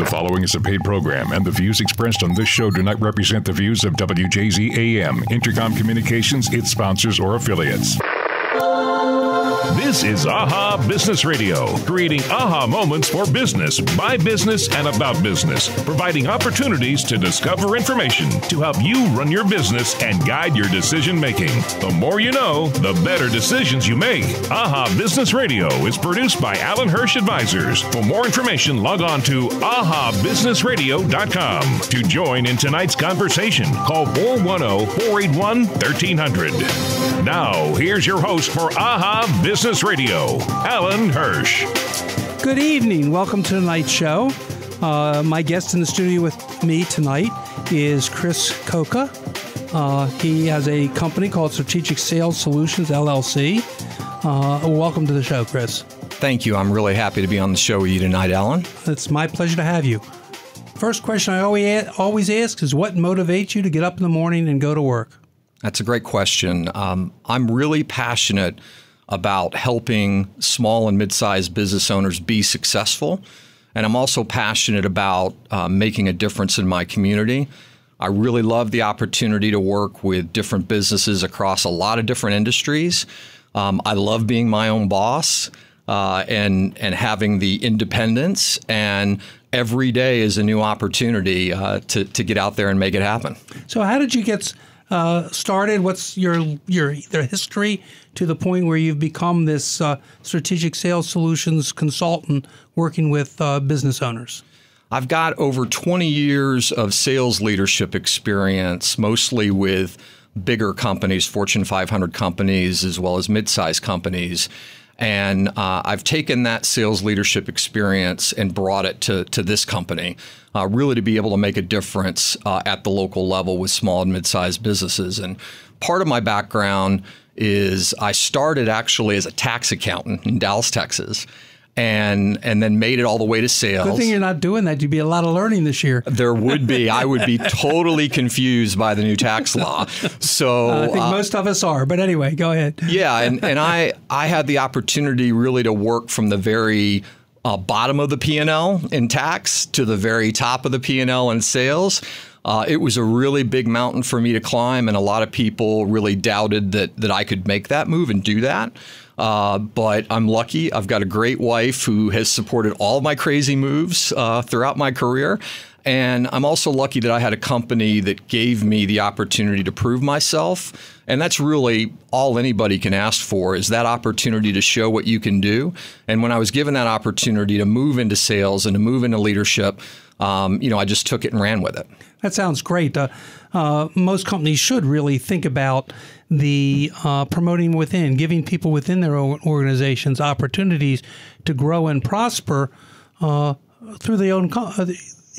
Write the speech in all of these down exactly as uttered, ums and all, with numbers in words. The following is a paid program, and the views expressed on this show do not represent the views of W J Z A M, Intercom Communications, its sponsors, or affiliates. This is A H A Business Radio, creating A H A moments for business, by business, and about business, providing opportunities to discover information to help you run your business and guide your decision-making. The more you know, the better decisions you make. A H A Business Radio is produced by Allan Hirsh Advisors. For more information, log on to a h a business radio dot com. To join in tonight's conversation, call four one zero, four eight one, one three zero zero. Now, here's your host for A H A Business Business Radio, Allan Hirsh. Good evening. Welcome to tonight's show. Uh, my guest in the studio with me tonight is Chris Cocca. Uh, he has a company called Strategic Sales Solutions, L L C. Uh, welcome to the show, Chris. Thank you. I'm really happy to be on the show with you tonight, Allan. It's my pleasure to have you. First question I always ask is, what motivates you to get up in the morning and go to work? That's a great question. Um, I'm really passionate about helping small and mid-sized business owners be successful. And I'm also passionate about uh, making a difference in my community. I really love the opportunity to work with different businesses across a lot of different industries. Um, I love being my own boss uh, and, and having the independence. And every day is a new opportunity uh, to, to get out there and make it happen. So how did you get Uh, started? What's your your their history to the point where you've become this uh, strategic sales solutions consultant working with uh, business owners? I've got over twenty years of sales leadership experience, mostly with bigger companies, Fortune five hundred companies, as well as mid-sized companies. And uh, I've taken that sales leadership experience and brought it to, to this company, uh, really to be able to make a difference uh, at the local level with small and mid-sized businesses. And part of my background is I started actually as a tax accountant in Dallas, Texas, and and then made it all the way to sales. Good thing you're not doing that. You'd be a lot of learning this year. There would be. I would be totally confused by the new tax law. So uh, I think uh, most of us are. But anyway, go ahead. Yeah, and, and I, I had the opportunity really to work from the very uh, bottom of the P and L in tax to the very top of the P and L in sales. Uh, it was a really big mountain for me to climb, and a lot of people really doubted that, that I could make that move and do that. Uh, but I'm lucky. I've got a great wife who has supported all my crazy moves uh, throughout my career. And I'm also lucky that I had a company that gave me the opportunity to prove myself. And that's really all anybody can ask for, is that opportunity to show what you can do. And when I was given that opportunity to move into sales and to move into leadership, um, you know, I just took it and ran with it. That sounds great. Uh, uh, most companies should really think about the uh, promoting within, giving people within their own organizations opportunities to grow and prosper uh, through their own co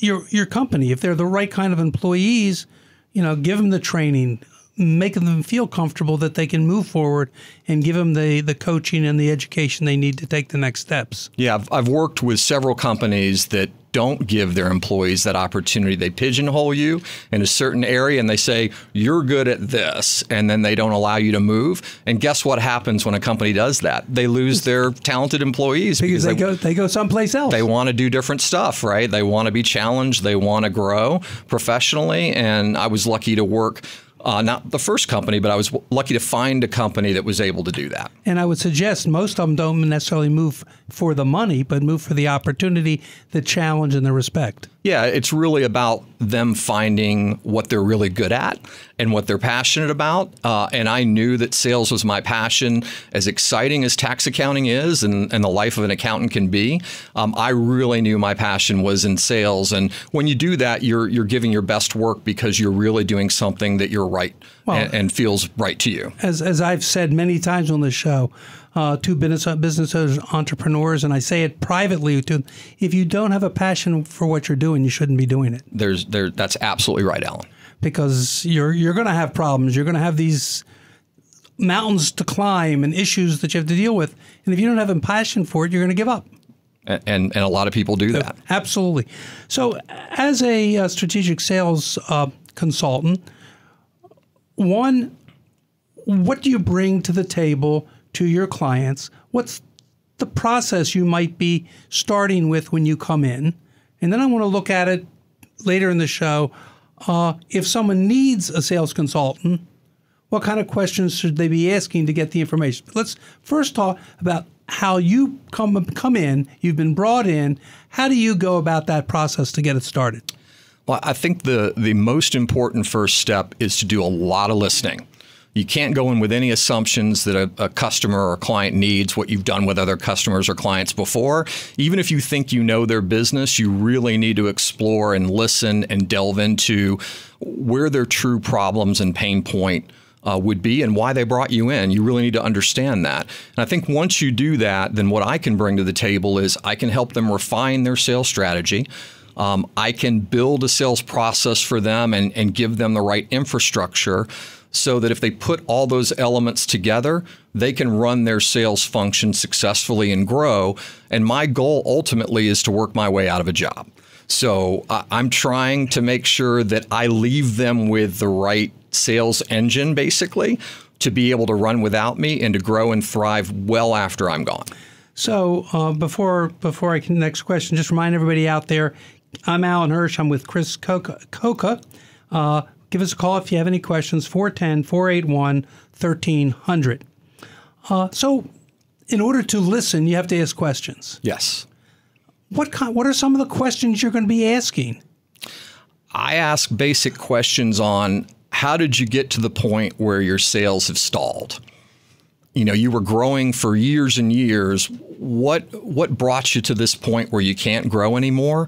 your your company. If they're the right kind of employees, you know, give them the training, make them feel comfortable that they can move forward, and give them the the coaching and the education they need to take the next steps. Yeah, I've, I've worked with several companies that don't give their employees that opportunity. They pigeonhole you in a certain area and they say, you're good at this, and then they don't allow you to move. And guess what happens when a company does that? They lose their talented employees. Because, because they, they, go, they go someplace else. They want to do different stuff, right? They want to be challenged. They want to grow professionally. And I was lucky to work, uh, not the first company, but I was lucky to find a company that was able to do that. And I would suggest most of them don't necessarily move for the money, but move for the opportunity, the challenge, and the respect. Yeah, it's really about them finding what they're really good at and what they're passionate about. Uh, and I knew that sales was my passion. As exciting as tax accounting is and, and the life of an accountant can be, um, I really knew my passion was in sales. And when you do that, you're, you're giving your best work because you're really doing something that you're right well, and, and feels right to you. As, as I've said many times on this show, Uh, to business, business owners, entrepreneurs, and I say it privately too, if you don't have a passion for what you're doing, you shouldn't be doing it. There's, there, that's absolutely right, Allan. Because you're, you're going to have problems. You're going to have these mountains to climb and issues that you have to deal with. And if you don't have a passion for it, you're going to give up. And, and, and a lot of people do that. Absolutely. So as a uh, strategic sales uh, consultant, one, what do you bring to the table to your clients? What's the process you might be starting with when you come in? And then I want to look at it later in the show. Uh, if someone needs a sales consultant, what kind of questions should they be asking to get the information? But let's first talk about how you come, come in. You've been brought in. How do you go about that process to get it started? Well, I think the, the most important first step is to do a lot of listening. You can't go in with any assumptions that a, a customer or a client needs what you've done with other customers or clients before. Even if you think you know their business, you really need to explore and listen and delve into where their true problems and pain point uh, would be and why they brought you in. You really need to understand that. And I think once you do that, then what I can bring to the table is I can help them refine their sales strategy. Um, I can build a sales process for them and, and give them the right infrastructure, so that if they put all those elements together, they can run their sales function successfully and grow. And my goal ultimately is to work my way out of a job. So uh, I'm trying to make sure that I leave them with the right sales engine, basically, to be able to run without me and to grow and thrive well after I'm gone. So uh, before before I can next question, just remind everybody out there, I'm Allan Hirsh. I'm with Chris Cocca. Uh, Give us a call if you have any questions, four one zero, four eight one, one three zero zero. Uh, so in order to listen, you have to ask questions. Yes. What kind, what are some of the questions you're going to be asking? I ask basic questions on how did you get to the point where your sales have stalled? You know, you were growing for years and years. What, what brought you to this point where you can't grow anymore?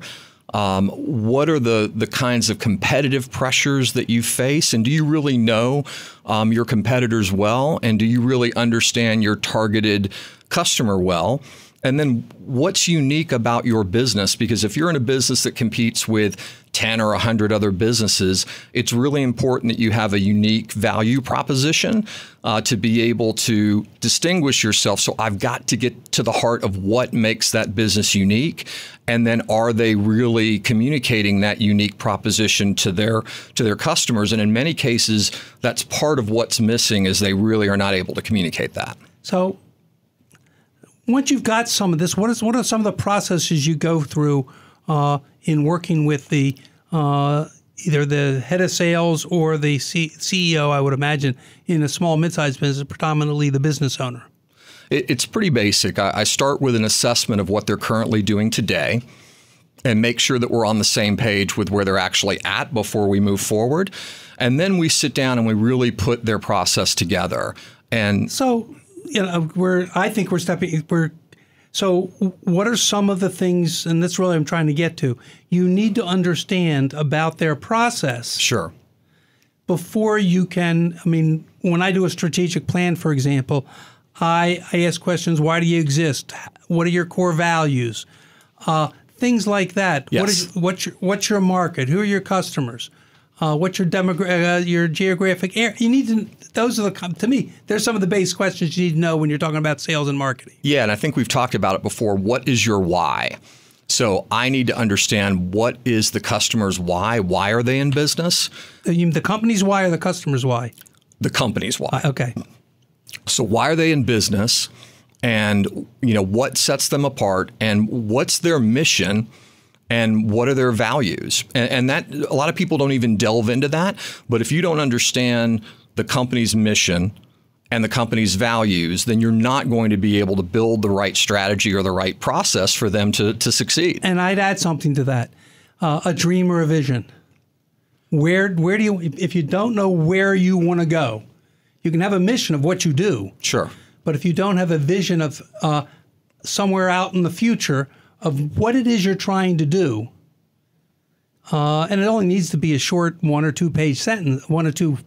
Um, what are the, the kinds of competitive pressures that you face? And do you really know um, your competitors well? And do you really understand your targeted customer well? And then what's unique about your business? Because if you're in a business that competes with ten or a hundred other businesses, it's really important that you have a unique value proposition uh, to be able to distinguish yourself. So I've got to get to the heart of what makes that business unique. And then are they really communicating that unique proposition to their, to their customers? And in many cases, that's part of what's missing is they really are not able to communicate that. So once you've got some of this, what is what are some of the processes you go through uh, in working with the uh, either the head of sales or the C CEO? I would imagine in a small mid-sized business, predominantly the business owner. It, it's pretty basic. I, I start with an assessment of what they're currently doing today, and make sure that we're on the same page with where they're actually at before we move forward. And then we sit down and we really put their process together. And so, you know, we're, I think we're stepping, we're, so what are some of the things, and that's really I'm trying to get to, you need to understand about their process. Sure. Before you can, I mean, when I do a strategic plan, for example, I, I ask questions, why do you exist? What are your core values? Uh, things like that. Yes. What is, what's your, what's your market? Who are your customers? Uh, what's your demogra uh, your geographic area? You need to, those are the, to me, they're some of the base questions you need to know when you're talking about sales and marketing. Yeah, and I think we've talked about it before. What is your why? So I need to understand what is the customer's why? Why are they in business? You mean the company's why or the customer's why? The company's why. Uh, okay. So why are they in business? And, you know, what sets them apart? And what's their mission? And what are their values? And, and that a lot of people don't even delve into that. But if you don't understand the company's mission and the company's values, then you're not going to be able to build the right strategy or the right process for them to, to succeed. And I'd add something to that, uh, a dream or a vision. Where, where do you, if you don't know where you want to go, you can have a mission of what you do. Sure. But if you don't have a vision of uh, somewhere out in the future, of what it is you're trying to do, uh, and it only needs to be a short one or two page sentence, one or two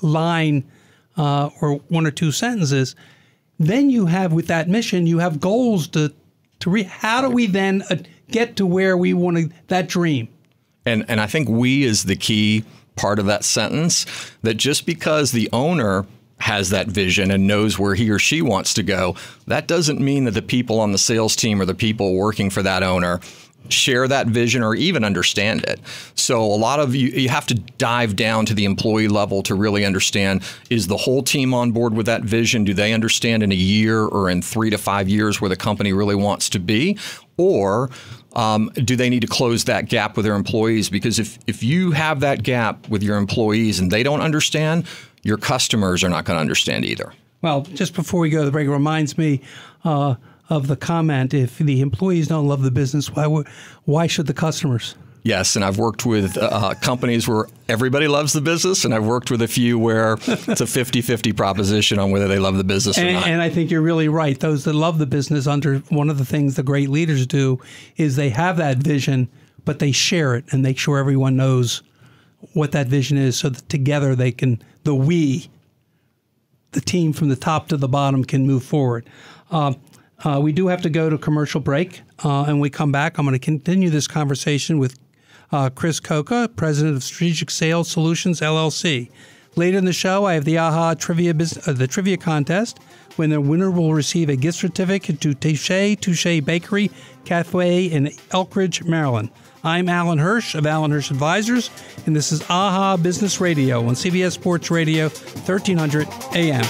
line uh, or one or two sentences, then you have with that mission, you have goals to, to re how do we then uh, get to where we want to, that dream? And, and I think we is the key part of that sentence, that just because the owner has that vision and knows where he or she wants to go, that doesn't mean that the people on the sales team or the people working for that owner share that vision or even understand it. So a lot of you, you have to dive down to the employee level to really understand, is the whole team on board with that vision? Do they understand in a year or in three to five years where the company really wants to be? Or um, do they need to close that gap with their employees? Because if, if you have that gap with your employees and they don't understand, your customers are not going to understand either. Well, just before we go to the break, it reminds me uh, of the comment, if the employees don't love the business, why, w why should the customers? Yes, and I've worked with uh, companies where everybody loves the business, and I've worked with a few where it's a fifty fifty proposition on whether they love the business and, or not. And I think you're really right. Those that love the business, under one of the things the great leaders do is they have that vision, but they share it and make sure everyone knows what that vision is so that together they can, the we, the team from the top to the bottom, can move forward. Uh, uh, we do have to go to commercial break, uh, and we come back. I'm going to continue this conversation with Uh, Chris Cocca, president of Strategic Sales Solutions, L L C. Later in the show, I have the AHA Trivia uh, the Trivia Contest, when the winner will receive a gift certificate to Touché Touché Bakery, Cafe in Elkridge, Maryland. I'm Allan Hirsh of Allan Hirsh Advisors, and this is AHA Business Radio on C B S Sports Radio, thirteen hundred A M.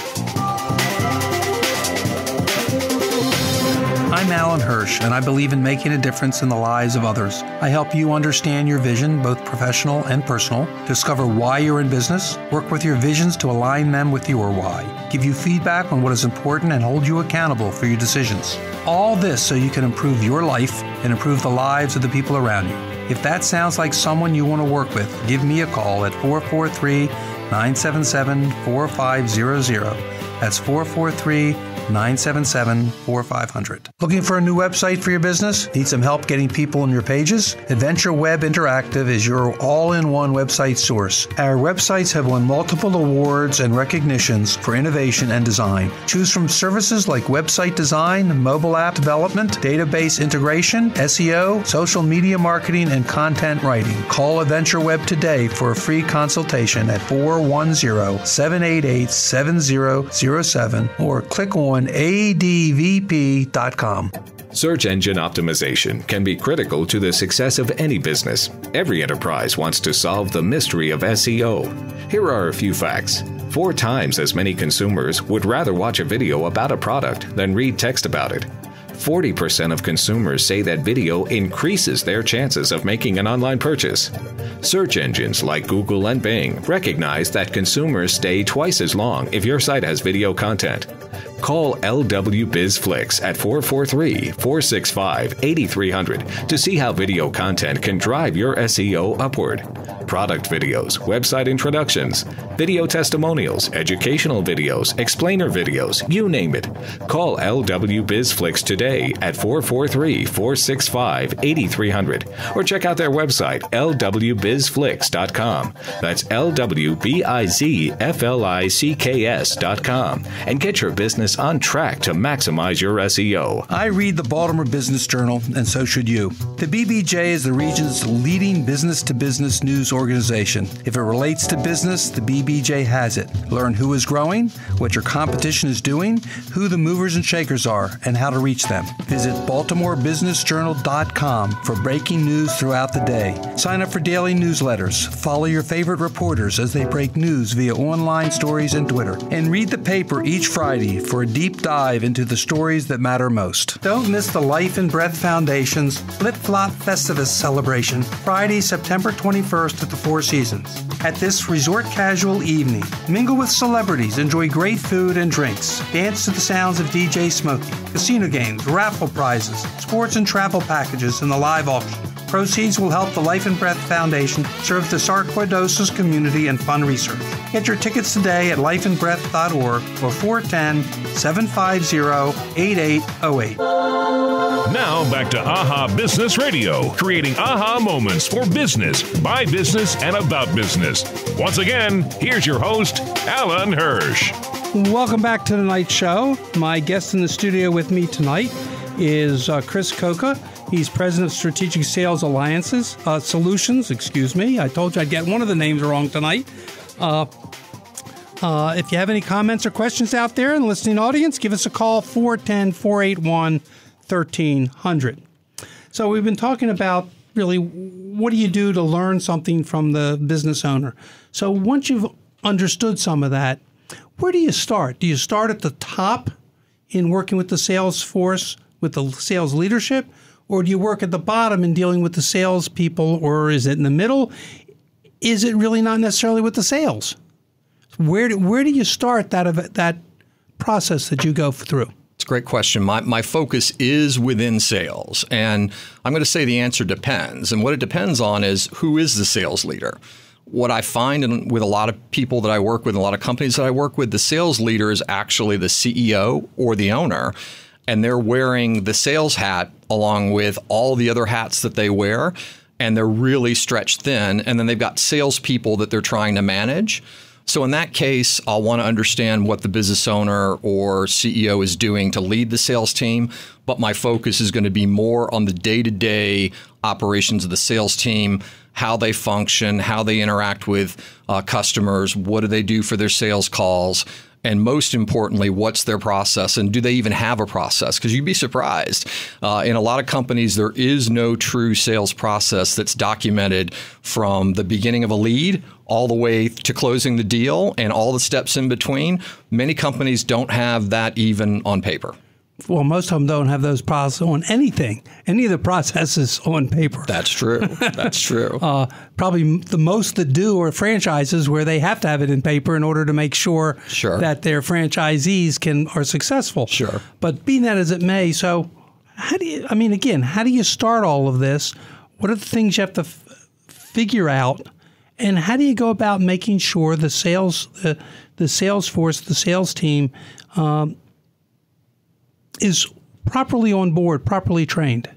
I'm Allan Hirsh, and I believe in making a difference in the lives of others. I help you understand your vision, both professional and personal, discover why you're in business, work with your visions to align them with your why, give you feedback on what is important, and hold you accountable for your decisions. All this so you can improve your life and improve the lives of the people around you. If that sounds like someone you want to work with, give me a call at four four three, nine seven seven, four five zero zero. That's four four three, nine seven seven, four five zero zero. Looking for a new website for your business? Need some help getting people on your pages? Adventure Web Interactive is your all-in-one website source. Our websites have won multiple awards and recognitions for innovation and design. Choose from services like website design, mobile app development, database integration, S E O, social media marketing, and content writing. Call Adventure Web today for a free consultation at four one zero, seven eight eight, seven zero zero seven or click on A D V P dot com. Search engine optimization can be critical to the success of any business. Every enterprise wants to solve the mystery of S E O. Here are a few facts. Four times as many consumers would rather watch a video about a product than read text about it. forty percent of consumers say that video increases their chances of making an online purchase. Search engines like Google and Bing recognize that consumers stay twice as long if your site has video content. Call LWBizFlix at four four three, four six five, eight three zero zero to see how video content can drive your S E O upward. Product videos, website introductions, video testimonials, educational videos, explainer videos, you name it. Call LWBizFlix today at four four three, four six five, eight three zero zero or check out their website, L W Biz Flix dot com. That's L W B I Z F L I C K S dot com, and get your business on track to maximize your S E O. I read the Baltimore Business Journal, and so should you. The B B J is the region's leading business-to-business news organization. If it relates to business, the B B J has it. Learn who is growing, what your competition is doing, who the movers and shakers are, and how to reach them. Visit Baltimore Business Journal dot com for breaking news throughout the day. Sign up for daily newsletters. Follow your favorite reporters as they break news via online stories and Twitter. And read the paper each Friday for a deep dive into the stories that matter most. Don't miss the Life and Breath Foundation's Flip Flop Festivus celebration, Friday, September twenty-first at the Four Seasons. At this resort casual evening, mingle with celebrities, enjoy great food and drinks, dance to the sounds of D J Smokey, casino games, raffle prizes, sports and travel packages, and the live auction. Proceeds will help the Life and Breath Foundation serve the sarcoidosis community and fund research. Get your tickets today at life and breath dot org or four one zero, seven five zero, eight eight zero eight. Now back to AHA Business Radio, creating AHA moments for business, by business, and about business. Once again, here's your host, Allan Hirsh. Welcome back to tonight's show. My guest in the studio with me tonight is uh, Chris Cocca. He's president of Strategic Sales Alliances, uh, Solutions, excuse me. I told you I'd get one of the names wrong tonight. Uh, uh, if you have any comments or questions out there in the listening audience, give us a call, four one zero, four eight one, thirteen hundred. So we've been talking about really what do you do to learn something from the business owner. So once you've understood some of that, where do you start? Do you start at the top in working with the sales force, with the sales leadership, or do you work at the bottom in dealing with the sales people, or is it in the middle? Is it really not necessarily with the sales? Where do, where do you start that, that process that you go through? It's a great question. My, my focus is within sales, and I'm going to say the answer depends. And what it depends on is who is the sales leader. What I find in, with a lot of people that I work with, a lot of companies that I work with, the sales leader is actually the C E O or the owner, and they're wearing the sales hat along with all the other hats that they wear, and they're really stretched thin, and then they've got salespeople that they're trying to manage. So in that case, I'll want to understand what the business owner or C E O is doing to lead the sales team, but my focus is going to be more on the day-to-day operations of the sales team, how they function, how they interact with uh, customers, what do they do for their sales calls, and most importantly, what's their process, and do they even have a process? Because you'd be surprised. Uh, in a lot of companies, there is no true sales process that's documented from the beginning of a lead all the way to closing the deal and all the steps in between. Many companies don't have that even on paper. Well, most of them don't have those processes on anything, any of the processes on paper. That's true. That's true. uh, probably the most that do are franchises where they have to have it in paper in order to make sure, sure. that their franchisees can are successful. Sure. But being that as it may, so how do you, I mean, again, how do you start all of this? What are the things you have to f figure out? And how do you go about making sure the sales, uh, the sales force, the sales team, um, is properly on board, properly trained?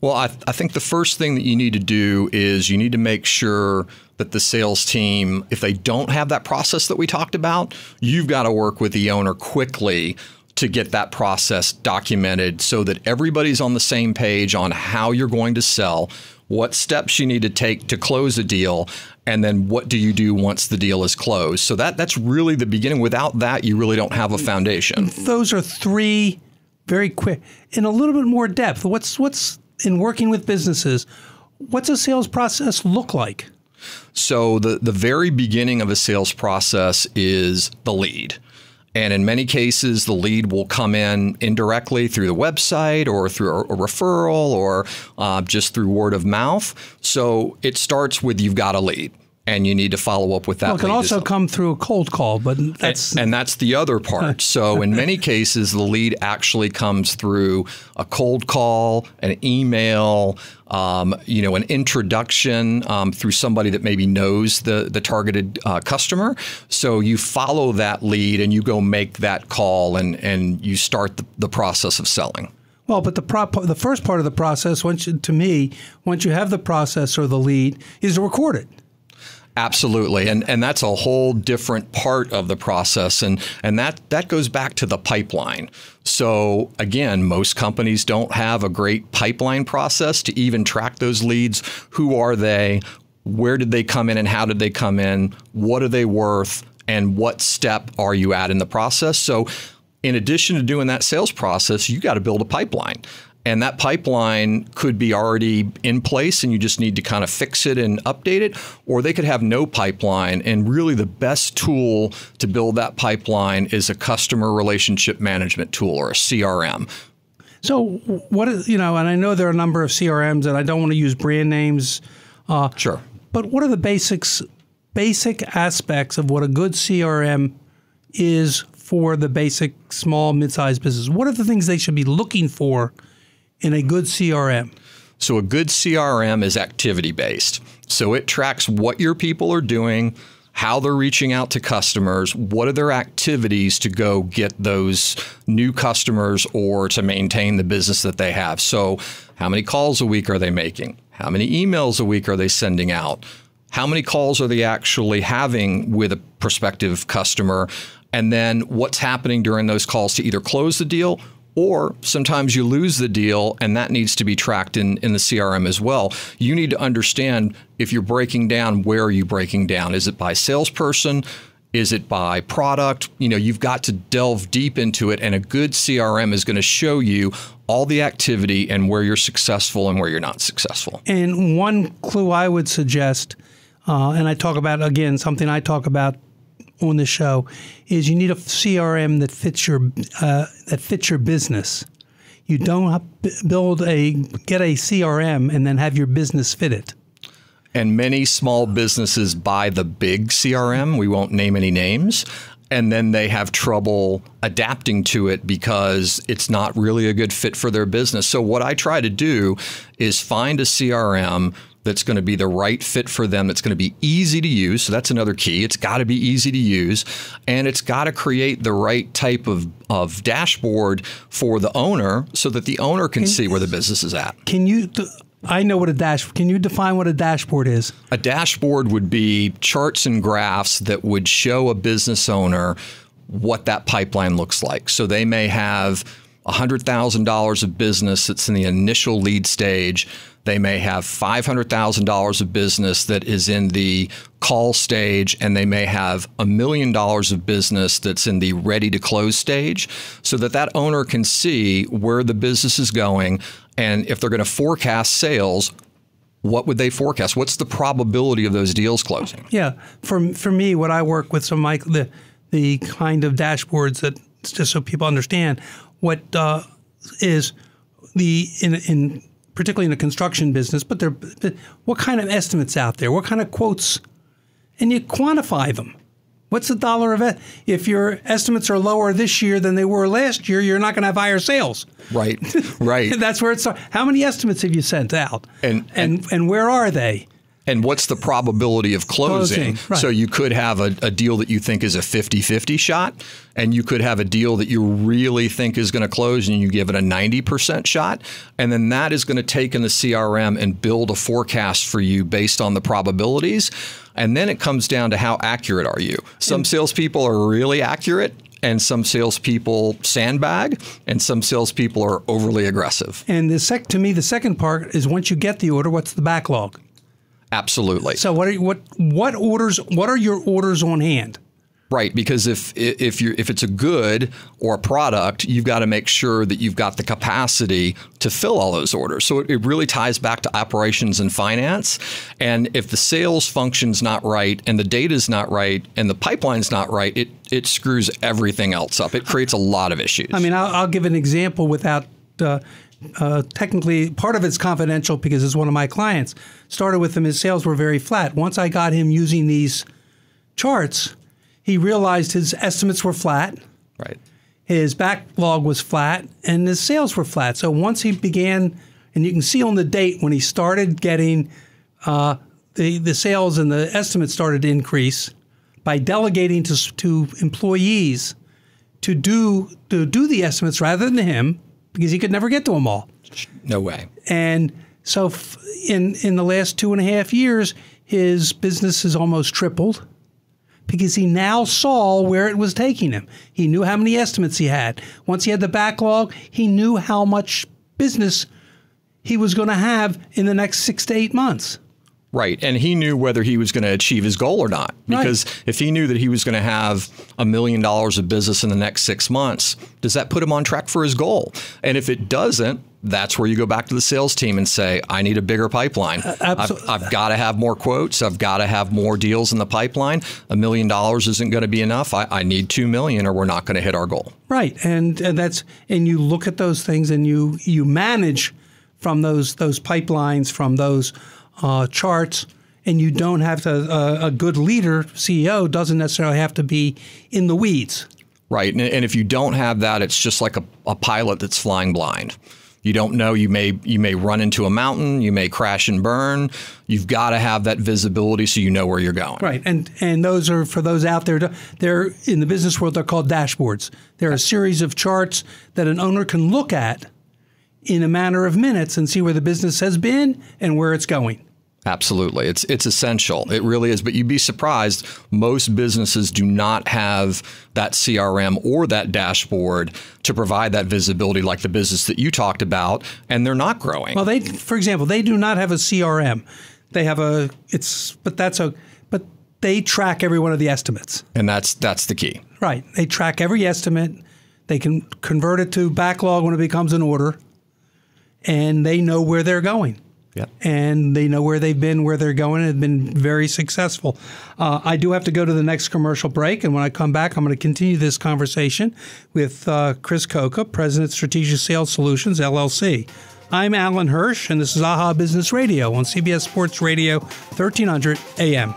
Well, I, th I think the first thing that you need to do is you need to make sure that the sales team, if they don't have that process that we talked about, you've got to work with the owner quickly to get that process documented so that everybody's on the same page on how you're going to sell, what steps you need to take to close a deal, and then what do you do once the deal is closed. So that that's really the beginning. Without that, you really don't have a foundation. Those are three very quick. In a little bit more depth, what's what's in working with businesses, what's a sales process look like? So the, the very beginning of a sales process is the lead. And in many cases, the lead will come in indirectly through the website or through a referral or uh, just through word of mouth. So it starts with you've got a lead and you need to follow up with that. Well, it can lead also come through a cold call, but that's... And, and that's the other part. So in many cases, the lead actually comes through a cold call, an email, Um, you know, an introduction um, through somebody that maybe knows the, the targeted uh, customer. So you follow that lead and you go make that call and, and you start the, the process of selling. Well, but the, prop, the first part of the process, once you, to me, once you have the process or the lead, is to record it. Absolutely. And, and that's a whole different part of the process. And, and that, that goes back to the pipeline. So again, most companies don't have a great pipeline process to even track those leads. Who are they? Where did they come in and how did they come in? What are they worth? And what step are you at in the process? So in addition to doing that sales process, you got to build a pipeline. And that pipeline could be already in place and you just need to kind of fix it and update it, or they could have no pipeline. And really the best tool to build that pipeline is a customer relationship management tool, or a C R M. So what is, you know, and I know there are a number of C R Ms and I don't want to use brand names. Uh, sure. But what are the basics, basic aspects of what a good C R M is for the basic small, mid-sized business? What are the things they should be looking for in a good C R M? So a good C R M is activity-based. So it tracks what your people are doing, how they're reaching out to customers, what are their activities to go get those new customers or to maintain the business that they have. So how many calls a week are they making? How many emails a week are they sending out? How many calls are they actually having with a prospective customer? And then what's happening during those calls to either close the deal, or sometimes you lose the deal, and that needs to be tracked in, in the C R M as well. You need to understand if you're breaking down, where are you breaking down? Is it by salesperson? Is it by product? You know, you've got to delve deep into it, and a good C R M is going to show you all the activity and where you're successful and where you're not successful. And one clue I would suggest, uh, and I talk about, again, something I talk about on the show, is you need a C R M that fits your uh, that fits your business. You don't build a get a C R M and then have your business fit it. And many small businesses buy the big C R M. We won't name any names. And then they have trouble adapting to it because it's not really a good fit for their business. So what I try to do is find a C R M that's going to be the right fit for them. It's going to be easy to use. So that's another key. It's got to be easy to use. And it's got to create the right type of, of dashboard for the owner so that the owner can, can see where the business is at. Can you... I know what a dash. Can you define what a dashboard is? A dashboard would be charts and graphs that would show a business owner what that pipeline looks like. So they may have one hundred thousand dollars of business that's in the initial lead stage. They may have five hundred thousand dollars of business that is in the call stage, and they may have a million dollars of business that's in the ready to close stage, so that that owner can see where the business is going. And if they're going to forecast sales, what would they forecast? What's the probability of those deals closing? Yeah. For, for me, what I work with, some of my, the, the kind of dashboards that, just so people understand, what uh, is the, in, in particularly in the construction business, but they're, what kind of estimates out there? What kind of quotes? And you quantify them. What's the dollar of it? If your estimates are lower this year than they were last year, you're not going to have higher sales. Right, right. That's where it starts. How many estimates have you sent out? And and, and, and where are they? And what's the probability of closing? closing right. So you could have a, a deal that you think is a fifty fifty shot, and you could have a deal that you really think is going to close, and you give it a ninety percent shot. And then that is going to take in the C R M and build a forecast for you based on the probabilities. And then it comes down to how accurate are you? Some salespeople are really accurate, and some salespeople sandbag, and some salespeople are overly aggressive. And the sec to me, the second part is, once you get the order, what's the backlog? Absolutely. So what are what what orders? What are your orders on hand? Right, because if if you if it's a good or a product, you've got to make sure that you've got the capacity to fill all those orders. So it, it really ties back to operations and finance. And if the sales function's not right, and the data's not right, and the pipeline's not right, it it screws everything else up. It creates a lot of issues. I mean, I'll, I'll give an example without. Uh, Uh, technically, part of it's confidential because it's one of my clients. Started with him, his sales were very flat. Once I got him using these charts, he realized his estimates were flat. Right. His backlog was flat, and his sales were flat. So once he began, and you can see on the date when he started getting uh, the the sales and the estimates started to increase by delegating to to employees to do to do the estimates rather than him. Because he could never get to them all. No way. And so f in, in the last two and a half years, his business has almost tripled because he now saw where it was taking him. He knew how many estimates he had. Once he had the backlog, he knew how much business he was going to have in the next six to eight months. Right. And he knew whether he was going to achieve his goal or not, because right. if he knew that he was going to have a million dollars of business in the next six months, does that put him on track for his goal? And if it doesn't, that's where you go back to the sales team and say, I need a bigger pipeline. Uh, I've, I've got to have more quotes. I've got to have more deals in the pipeline. A million dollars isn't going to be enough. I, I need two million or we're not going to hit our goal. Right. And, and that's and you look at those things and you you manage from those those pipelines, from those Uh, charts, and you don't have to, uh, a good leader, C E O, doesn't necessarily have to be in the weeds. Right. And, and if you don't have that, it's just like a, a pilot that's flying blind. You don't know. You may you may run into a mountain. You may crash and burn. You've got to have that visibility so you know where you're going. Right. And and those are, for those out there, they're in the business world, they're called dashboards. They're a series of charts that an owner can look at in a matter of minutes and see where the business has been and where it's going. Absolutely. It's it's essential. It really is. But you'd be surprised. Most businesses do not have that C R M or that dashboard to provide that visibility like the business that you talked about. And they're not growing. Well, they, for example, they do not have a C R M. They have a it's but that's a but they track every one of the estimates. And that's that's the key. Right. They track every estimate. They can convert it to backlog when it becomes an order, and they know where they're going. Yep. And they know where they've been, where they're going, and have been very successful. Uh, I do have to go to the next commercial break, and when I come back, I'm going to continue this conversation with uh, Chris Cocca, President of Strategic Sales Solutions, L L C. I'm Allan Hirsh, and this is A H A Business Radio on C B S Sports Radio, thirteen hundred A M.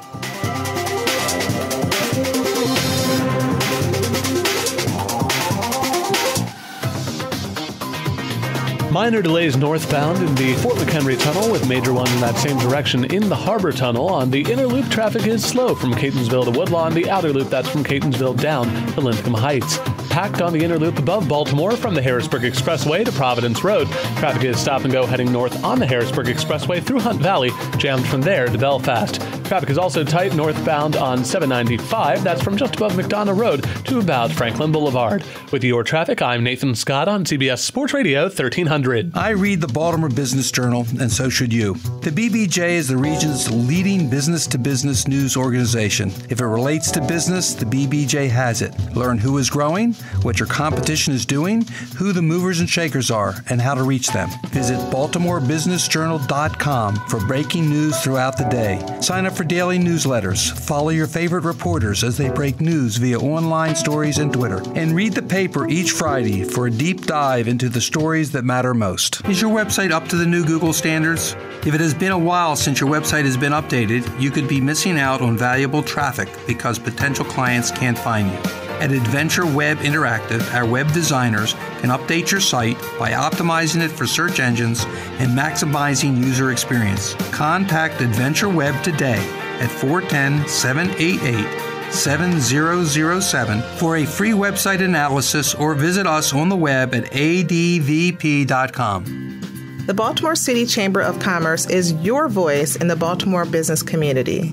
Minor delays northbound in the Fort McHenry Tunnel with major ones in that same direction in the Harbor Tunnel. On the inner loop, traffic is slow from Catonsville to Woodlawn. The outer loop, that's from Catonsville down to Lincoln Heights. Packed on the inner loop above Baltimore from the Harrisburg Expressway to Providence Road. Traffic is stop and go heading north on the Harrisburg Expressway through Hunt Valley, jammed from there to Belfast. Traffic is also tight northbound on seven ninety-five. That's from just above McDonough Road to about Franklin Boulevard. With your traffic, I'm Nathan Scott on C B S Sports Radio thirteen hundred. I read the Baltimore Business Journal, and so should you. The B B J is the region's leading business-to-business news organization. If it relates to business, the B B J has it. Learn who is growing, what your competition is doing, who the movers and shakers are, and how to reach them. Visit Baltimore Business Journal dot com for breaking news throughout the day. Sign up for daily newsletters, follow your favorite reporters as they break news via online stories and Twitter, and read the paper each Friday for a deep dive into the stories that matter most. Is your website up to the new Google standards? If it has been a while since your website has been updated, you could be missing out on valuable traffic because potential clients can't find you. At Adventure Web Interactive, our web designers can update your site by optimizing it for search engines and maximizing user experience. Contact Adventure Web today at four one zero, seven eight eight, seven zero zero seven for a free website analysis, or visit us on the web at A D V P dot com. The Baltimore City Chamber of Commerce is your voice in the Baltimore business community.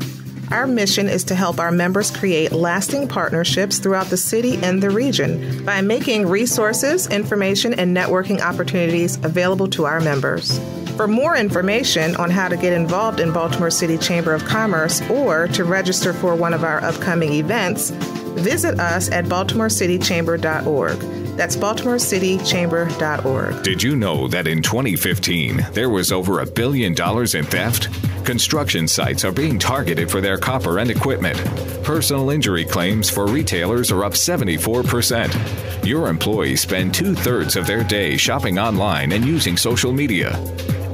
Our mission is to help our members create lasting partnerships throughout the city and the region by making resources, information, and networking opportunities available to our members. For more information on how to get involved in Baltimore City Chamber of Commerce or to register for one of our upcoming events, visit us at baltimore city chamber dot org. That's baltimore city chamber dot org. Did you know that in twenty fifteen, there was over a billion dollars in theft? Construction sites are being targeted for their copper and equipment. Personal injury claims for retailers are up seventy-four percent. Your employees spend two-thirds of their day shopping online and using social media.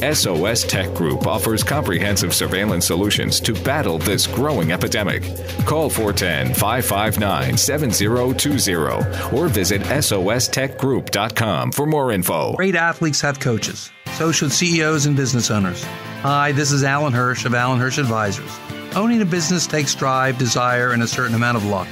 S O S Tech Group offers comprehensive surveillance solutions to battle this growing epidemic. Call four one zero, five five nine, seven zero two zero or visit S O S tech group dot com for more info. Great athletes have coaches. So should C E Os and business owners. Hi, this is Allan Hirsh of Allan Hirsh Advisors. Owning a business takes drive, desire, and a certain amount of luck.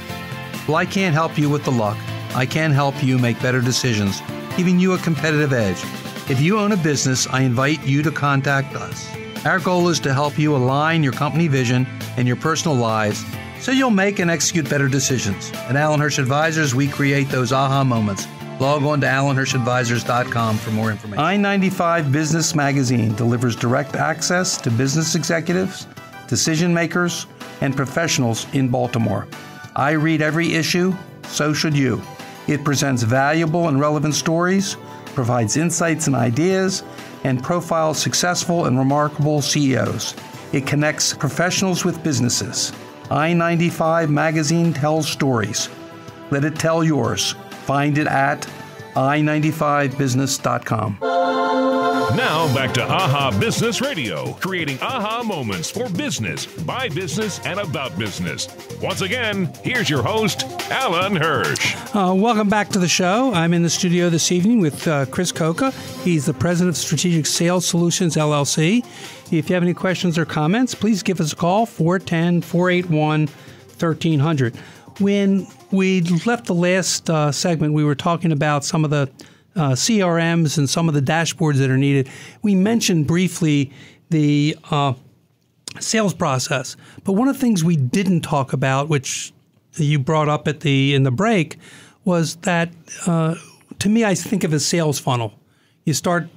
Well, I can't help you with the luck. I can help you make better decisions, giving you a competitive edge. If you own a business, I invite you to contact us. Our goal is to help you align your company vision and your personal lives so you'll make and execute better decisions. At Allan Hirsh Advisors, we create those aha moments. Log on to allan hirsh advisors dot com for more information. I ninety-five Business Magazine delivers direct access to business executives, decision makers, and professionals in Baltimore. I read every issue, so should you. It presents valuable and relevant stories, provides insights and ideas, and profiles successful and remarkable C E Os. It connects professionals with businesses. I ninety-five Magazine tells stories. Let it tell yours. Find it at i ninety-five business dot com. Now back to A H A Business Radio, creating A H A moments for business, by business, and about business. Once again, here's your host, Allan Hirsh. Uh, welcome back to the show. I'm in the studio this evening with uh, Chris Cocca. He's the president of Strategic Sales Solutions, L L C. If you have any questions or comments, please give us a call, four one zero, four eight one, one three zero zero. When we left the last uh, segment, we were talking about some of the uh, C R Ms and some of the dashboards that are needed. We mentioned briefly the uh, sales process, but one of the things we didn't talk about, which you brought up at the in the break, was that uh, to me, I think of a sales funnel. You start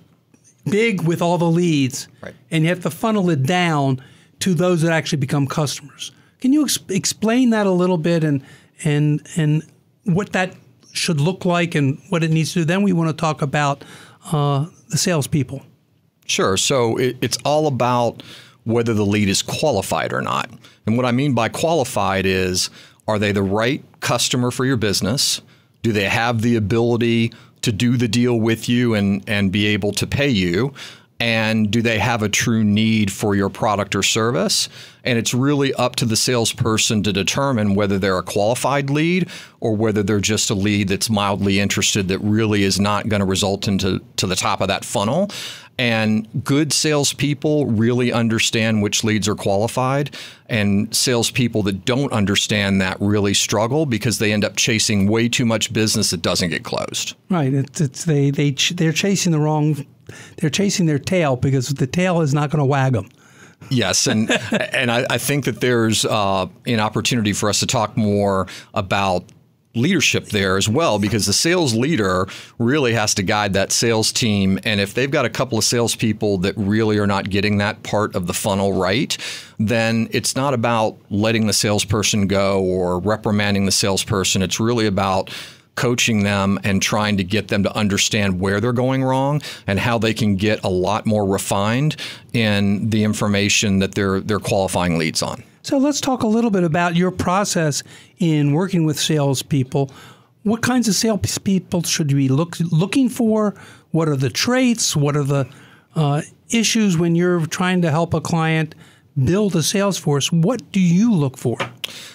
big with all the leads, right, and you have to funnel it down to those that actually become customers. Can you ex explain that a little bit and and and what that should look like and what it needs to do? Then we want to talk about uh, the salespeople. Sure. So it, it's all about whether the lead is qualified or not. And what I mean by qualified is, are they the right customer for your business? Do they have the ability to do the deal with you and, and be able to pay you? And do they have a true need for your product or service? And it's really up to the salesperson to determine whether they're a qualified lead or whether they're just a lead that's mildly interested that really is not going to result into to the top of that funnel. And good salespeople really understand which leads are qualified, and salespeople that don't understand that really struggle because they end up chasing way too much business that doesn't get closed. Right. It's, it's they they ch they're chasing the wrong. They're chasing their tail because the tail is not going to wag them. Yes, and and I, I think that there's uh, an opportunity for us to talk more about leadership there as well, because the sales leader really has to guide that sales team. And if they've got a couple of salespeople that really are not getting that part of the funnel right, then it's not about letting the salesperson go or reprimanding the salesperson. It's really about coaching them and trying to get them to understand where they're going wrong and how they can get a lot more refined in the information that they're they're qualifying leads on. So let's talk a little bit about your process in working with salespeople. What kinds of salespeople should you be look, looking for? What are the traits? What are the uh, issues when you're trying to help a client build a sales force? What do you look for?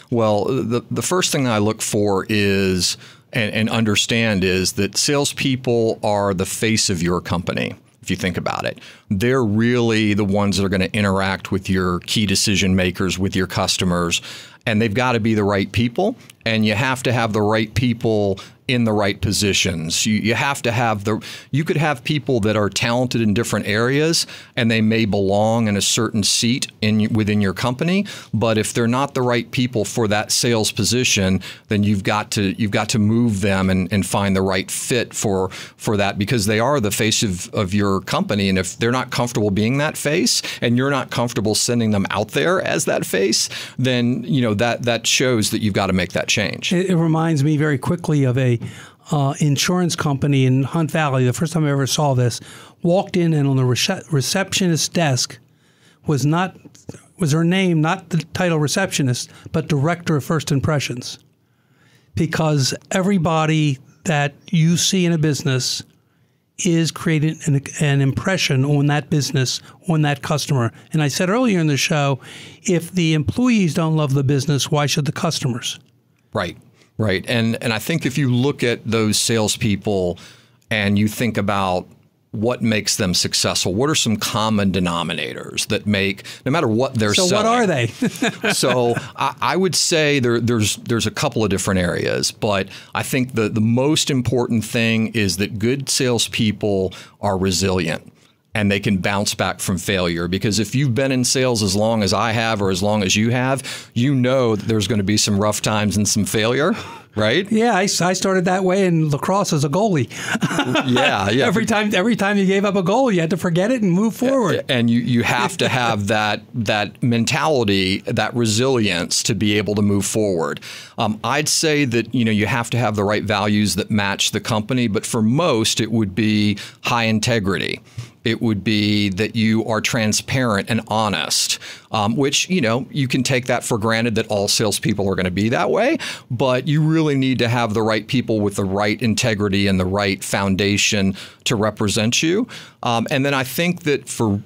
Well, the, the first thing I look for is and, and understand is that salespeople are the face of your company. If you think about it, they're really the ones that are going to interact with your key decision makers, with your customers, and they've got to be the right people. And you have to have the right people in the right positions. You, you have to have the, you could have people that are talented in different areas and they may belong in a certain seat in within your company, but if they're not the right people for that sales position, then you've got to, you've got to move them and, and find the right fit for, for that, because they are the face of, of your company. And if they're not comfortable being that face and you're not comfortable sending them out there as that face, then, you know, that, that shows that you've got to make that change. It, it reminds me very quickly of a uh, insurance company in Hunt Valley. The first time I ever saw this, walked in and on the rece receptionist desk was not was her name, not the title receptionist, but director of first impressions, because everybody that you see in a business is creating an, an impression on that business, on that customer. And I said earlier in the show, if the employees don't love the business, why should the customers? Right, right. And and I think if you look at those salespeople and you think about what makes them successful, what are some common denominators that make, no matter what they're selling. So what are they? So I, I would say there, there's there's a couple of different areas, but I think the, the most important thing is that good salespeople are resilient and they can bounce back from failure. Because if you've been in sales as long as I have or as long as you have, you know that there's going to be some rough times and some failure, right? Yeah, I, I started that way in lacrosse as a goalie. Yeah, yeah. Every time every time you gave up a goal, you had to forget it and move forward. And you, you have to have that, that mentality, that resilience to be able to move forward. Um, I'd say that, you know, you have to have the right values that match the company, but for most it would be high integrity. It would be that you are transparent and honest, um, which, you know, you can take that for granted that all salespeople are going to be that way. But you really need to have the right people with the right integrity and the right foundation to represent you. Um, and then I think that for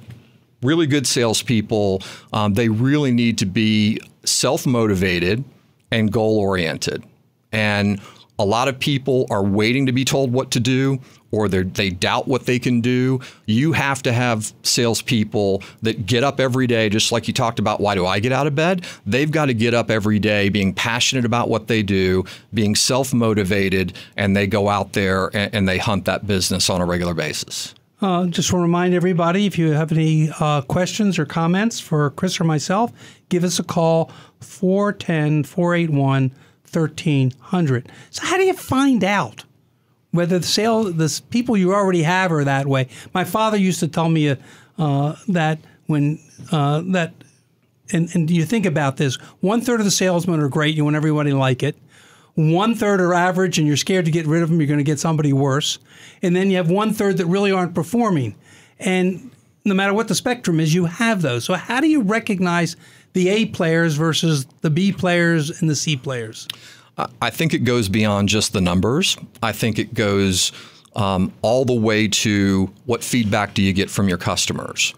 really good salespeople, um, they really need to be self-motivated and goal-oriented. And a lot of people are waiting to be told what to do, or they doubt what they can do. You have to have salespeople that get up every day, just like you talked about, why do I get out of bed? They've got to get up every day being passionate about what they do, being self-motivated, and they go out there and, and they hunt that business on a regular basis. Uh, just want to remind everybody, if you have any uh, questions or comments for Chris or myself, give us a call, four one zero, four eight one, one three zero zero. So how do you find out whether the sale, the people you already have are that way? My father used to tell me uh, that when uh, that and, and you think about this, one third of the salesmen are great, you want everybody to like it. One third are average and you're scared to get rid of them, you're going to get somebody worse. And then you have one third that really aren't performing. And no matter what the spectrum is, you have those. So how do you recognize the A players versus the B players and the C players? I think it goes beyond just the numbers. I think it goes um, all the way to what feedback do you get from your customers?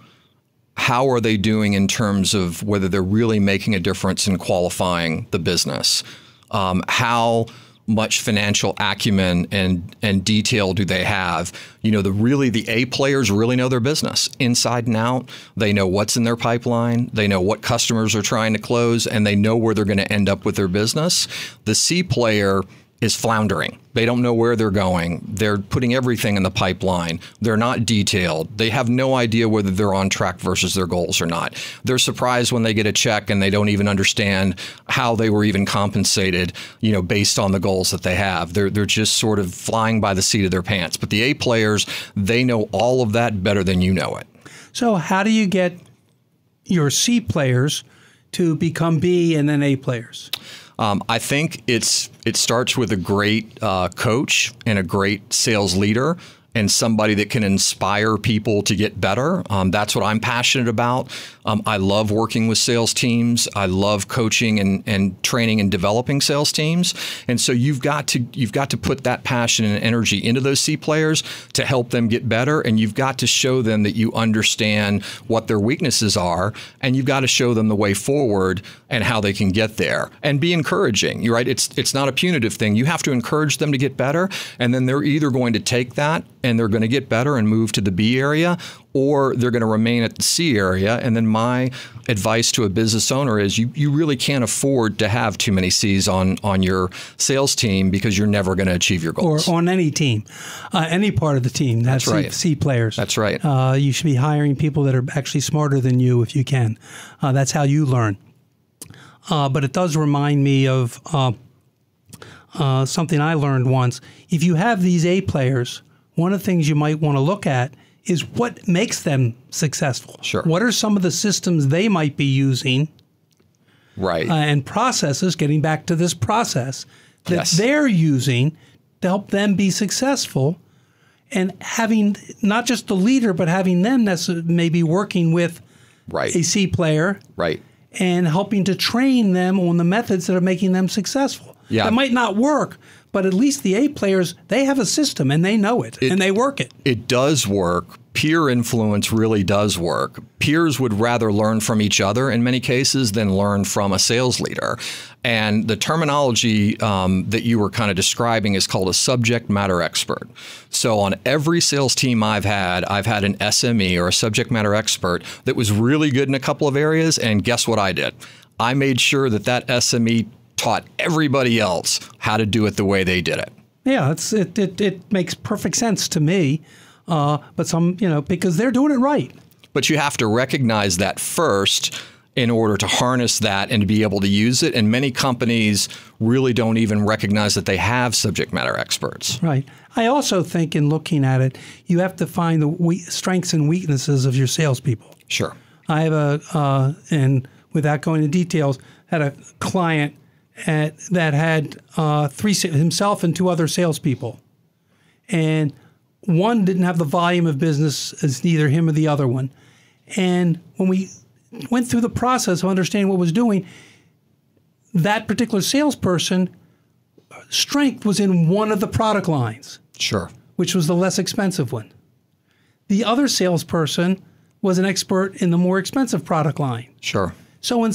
How are they doing in terms of whether they're really making a difference in qualifying the business? Um, how much financial acumen and and detail do they have? You know, the really the A players really know their business inside and out. They know what's in their pipeline. They know what customers are trying to close, and they know where they're going to end up with their business. The C player is floundering. They don't know where they're going. They're putting everything in the pipeline. They're not detailed. They have no idea whether they're on track versus their goals or not. They're surprised when they get a check and they don't even understand how they were even compensated, you know, based on the goals that they have. They're, they're just sort of flying by the seat of their pants. But the A players, they know all of that better than you know it. So how do you get your C players to become B and then A players? Um, I think it's it starts with a great uh, coach and a great sales leader and somebody that can inspire people to get better. Um, that's what I'm passionate about. Um, I love working with sales teams. I love coaching and, and training and developing sales teams. And so you've got to you've got to put that passion and energy into those C players to help them get better. And you've got to show them that you understand what their weaknesses are. And you've got to show them the way forward and how they can get there. And be encouraging. You're right. It's it's not a punitive thing. You have to encourage them to get better. And then they're either going to take that and they're going to get better and move to the B area, or they're going to remain at the C area. And then my advice to a business owner is you, you really can't afford to have too many C's on, on your sales team because you're never going to achieve your goals. Or on any team, uh, any part of the team. That's, that's right. C, C players. That's right. Uh, you should be hiring people that are actually smarter than you if you can. Uh, that's how you learn. Uh, but it does remind me of uh, uh, something I learned once. If you have these A players, one of the things you might want to look at is what makes them successful. Sure. What are some of the systems they might be using? Right. Uh, and processes, getting back to this process, that yes. they're using to help them be successful, and having not just the leader, but having them maybe working with right. a C player right. and helping to train them on the methods that are making them successful. Yeah. That might not work, but at least the A players, they have a system and they know it, it and they work it. It does work. Peer influence really does work. Peers would rather learn from each other in many cases than learn from a sales leader. And the terminology um, that you were kind of describing is called a subject matter expert. So on every sales team I've had, I've had an S M E or a subject matter expert that was really good in a couple of areas. And guess what I did? I made sure that that S M E taught everybody else how to do it the way they did it. Yeah, it's, it, it, it makes perfect sense to me, uh, but some, you know, because they're doing it right. But you have to recognize that first in order to harness that and to be able to use it. And many companies really don't even recognize that they have subject matter experts. Right. I also think in looking at it, you have to find the we strengths and weaknesses of your salespeople. Sure. I have a, uh, and without going into details, had a client At, that had uh, three himself and two other salespeople, and one didn't have the volume of business as neither him or the other one. And when we went through the process of understanding what was doing, that particular salesperson strength was in one of the product lines, sure, which was the less expensive one. The other salesperson was an expert in the more expensive product line, sure. So in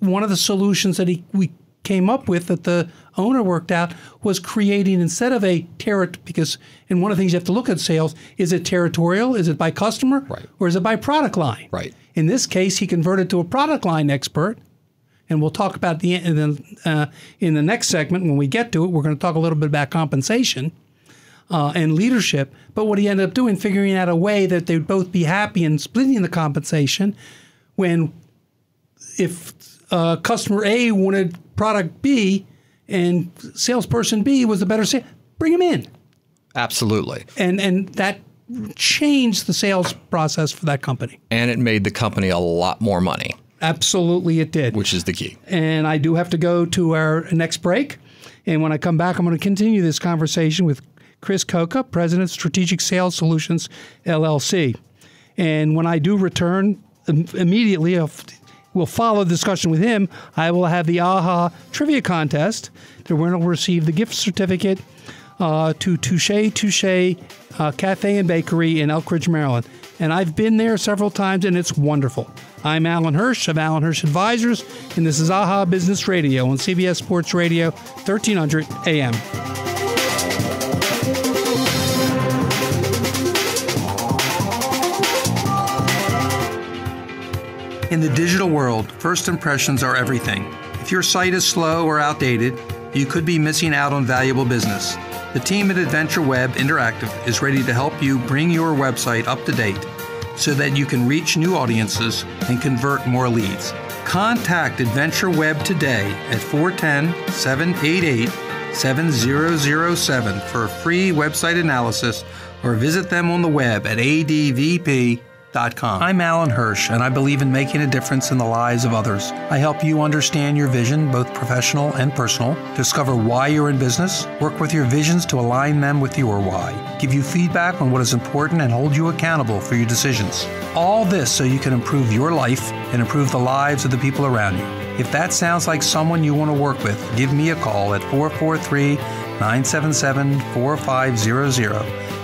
one of the solutions that he we came up with that the owner worked out was creating, instead of a territory, because and one of the things you have to look at sales, is it territorial, is it by customer, right. or is it by product line? Right. In this case, he converted to a product line expert, and we'll talk about the in the, uh, in the next segment when we get to it, we're going to talk a little bit about compensation uh, and leadership, but what he ended up doing, figuring out a way that they would both be happy and splitting the compensation when if uh, customer A wanted product B and salesperson B was the better sale, bring him in. Absolutely. And and that changed the sales process for that company. And it made the company a lot more money. Absolutely it did. Which is the key. And I do have to go to our next break. And when I come back, I'm going to continue this conversation with Chris Cocca, President of Strategic Sales Solutions, L L C. And when I do return, immediately we'll follow the discussion with him. I will have the A H A Trivia Contest. The winner will receive the gift certificate uh, to Touché Touché uh, Cafe and Bakery in Elk Ridge, Maryland. And I've been there several times, and it's wonderful. I'm Allan Hirsh of Allan Hirsh Advisors, and this is A H A Business Radio on C B S Sports Radio, thirteen hundred A M. In the digital world, first impressions are everything. If your site is slow or outdated, you could be missing out on valuable business. The team at Adventure Web Interactive is ready to help you bring your website up to date so that you can reach new audiences and convert more leads. Contact Adventure Web today at four one zero, seven eight eight, seven zero zero seven for a free website analysis, or visit them on the web at a d v p dot com. I'm Allan Hirsh, and I believe in making a difference in the lives of others. I help you understand your vision, both professional and personal, discover why you're in business, work with your visions to align them with your why, give you feedback on what is important, and hold you accountable for your decisions. All this so you can improve your life and improve the lives of the people around you. If that sounds like someone you want to work with, give me a call at four four three, nine seven seven, four five zero zero.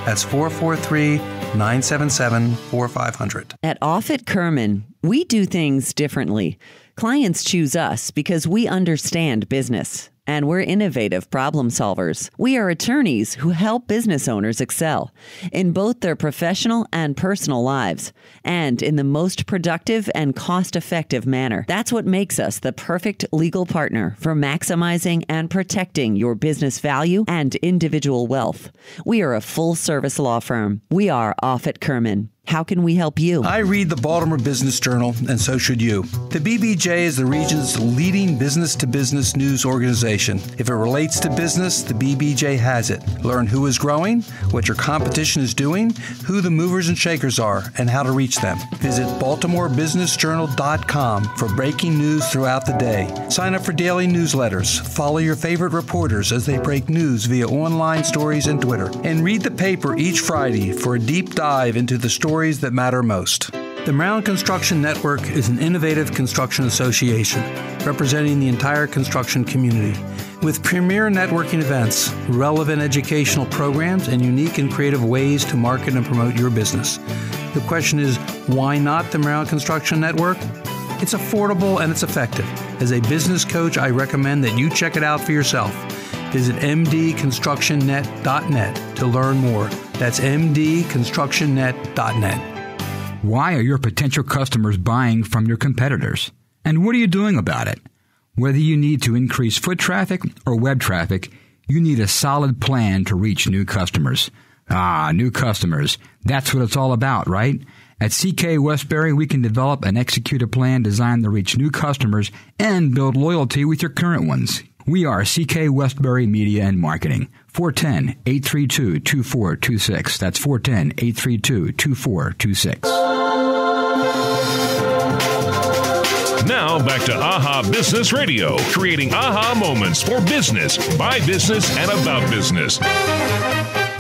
That's four four three, nine seven seven, four five zero zero. At Offit Kerman, we do things differently. Clients choose us because we understand business, and we're innovative problem solvers. We are attorneys who help business owners excel in both their professional and personal lives, and in the most productive and cost-effective manner. That's what makes us the perfect legal partner for maximizing and protecting your business value and individual wealth. We are a full-service law firm. We are Offit Kerman. How can we help you? I read the Baltimore Business Journal, and so should you. The B B J is the region's leading business-to-business news organization. If it relates to business, the B B J has it. Learn who is growing, what your competition is doing, who the movers and shakers are, and how to reach them. Visit baltimore business journal dot com for breaking news throughout the day. Sign up for daily newsletters. Follow your favorite reporters as they break news via online stories and Twitter. And read the paper each Friday for a deep dive into the story that matter most. The Maryland Construction Network is an innovative construction association representing the entire construction community. With premier networking events, relevant educational programs, and unique and creative ways to market and promote your business. The question is, why not the Maryland Construction Network? It's affordable and it's effective. As a business coach, I recommend that you check it out for yourself. Visit m d construction net dot net to learn more. That's m d construction net dot net. Why are your potential customers buying from your competitors? And what are you doing about it? Whether you need to increase foot traffic or web traffic, you need a solid plan to reach new customers. Ah, new customers. That's what it's all about, right? At C K Westbury, we can develop and execute a plan designed to reach new customers and build loyalty with your current ones. We are C K Westbury Media and Marketing, four one zero, eight three two, two four two six. That's four one zero, eight three two, two four two six. Now back to A H A Business Radio, creating A H A moments for business, by business, and about business.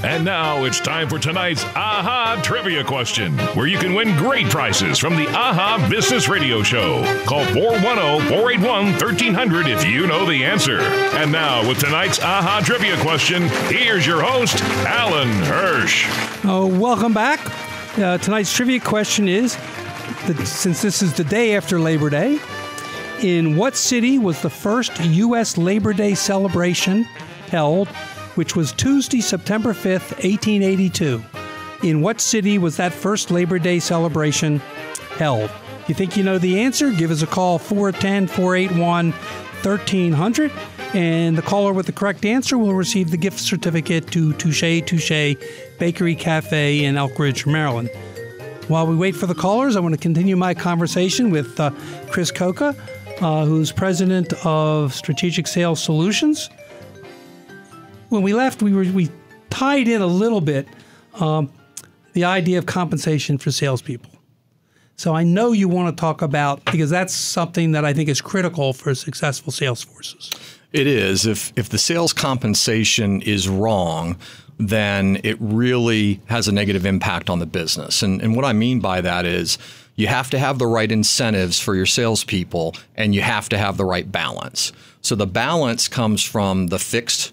And now it's time for tonight's A H A Trivia Question, where you can win great prizes from the A H A Business Radio Show. Call four one zero, four eight one, one three zero zero if you know the answer. And now with tonight's A H A Trivia Question, here's your host, Allan Hirsh. Oh, welcome back. Uh, tonight's trivia question is, that since this is the day after Labor Day, in what city was the first U S Labor Day celebration held, which was Tuesday, September fifth, eighteen eighty-two. In what city was that first Labor Day celebration held? If you think you know the answer, give us a call, four one zero, four eight one, one three zero zero. And the caller with the correct answer will receive the gift certificate to Touché Touché Bakery Cafe in Elk Ridge, Maryland. While we wait for the callers, I want to continue my conversation with uh, Chris Cocca, uh, who's president of Strategic Sales Solutions. When we left, we were we tied in a little bit um, the idea of compensation for salespeople. So I know you want to talk about, because that's something that I think is critical for successful sales forces. It is. If, if the sales compensation is wrong, then it really has a negative impact on the business. And, and what I mean by that is you have to have the right incentives for your salespeople, and you have to have the right balance. So the balance comes from the fixed